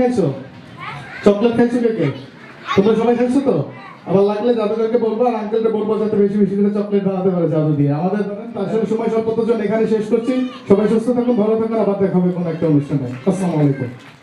খাইছো? চকলেট খাইছো কে কে? তোমরা সবাই খাইছো তো? আবার লাগলে জাদুকরকে বলবো আর আঙ্কেলকে বলবো যাতে বেশি বেশি করে চকলেট বানাতে পারে জাদু দিয়ে। আমাদের আসলে সময় স্বল্পতার জন্য এখানে শেষ করছি। সবাই সুস্থ থাকুন, ভালো থাকুন, আবার দেখা হবে কোনো একটা অনুষ্ঠানে। আসসালামু আলাইকুম।